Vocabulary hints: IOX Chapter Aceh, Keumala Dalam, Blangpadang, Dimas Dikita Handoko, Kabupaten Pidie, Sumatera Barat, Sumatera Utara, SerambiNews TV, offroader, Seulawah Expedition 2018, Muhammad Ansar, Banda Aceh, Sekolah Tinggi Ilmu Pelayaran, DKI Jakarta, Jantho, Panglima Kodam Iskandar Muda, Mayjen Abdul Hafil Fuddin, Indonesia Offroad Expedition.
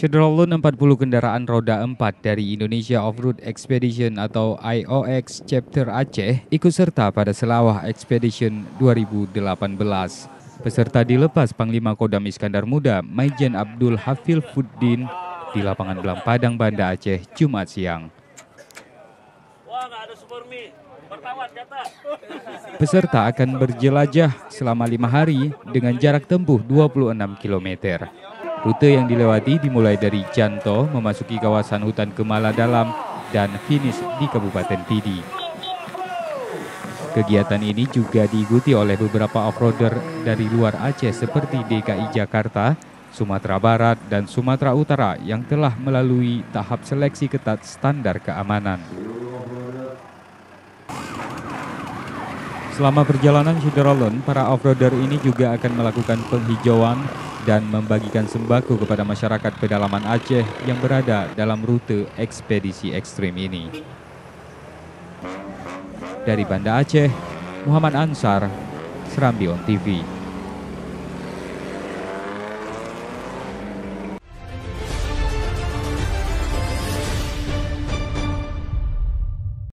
Sederhana 40 kendaraan roda 4 dari Indonesia Offroad Expedition atau IOX Chapter Aceh ikut serta pada Seulawah Expedition 2018. Peserta dilepas Panglima Kodam Iskandar Muda Mayjen Abdul Hafil Fuddin di lapangan Blangpadang, Banda Aceh, Jumat siang. Peserta akan berjelajah selama 5 hari dengan jarak tempuh 26 km. Rute yang dilewati dimulai dari Jantho memasuki kawasan hutan Keumala Dalam dan finish di Kabupaten Pidie. Kegiatan ini juga diikuti oleh beberapa offroader dari luar Aceh seperti DKI Jakarta, Sumatera Barat, dan Sumatera Utara yang telah melalui tahap seleksi ketat standar keamanan. Selama perjalanan Sederalon, para offroader ini juga akan melakukan penghijauan dan membagikan sembako kepada masyarakat pedalaman Aceh yang berada dalam rute ekspedisi ekstrim ini. Dari Banda Aceh, Muhammad Ansar, SerambiNews TV.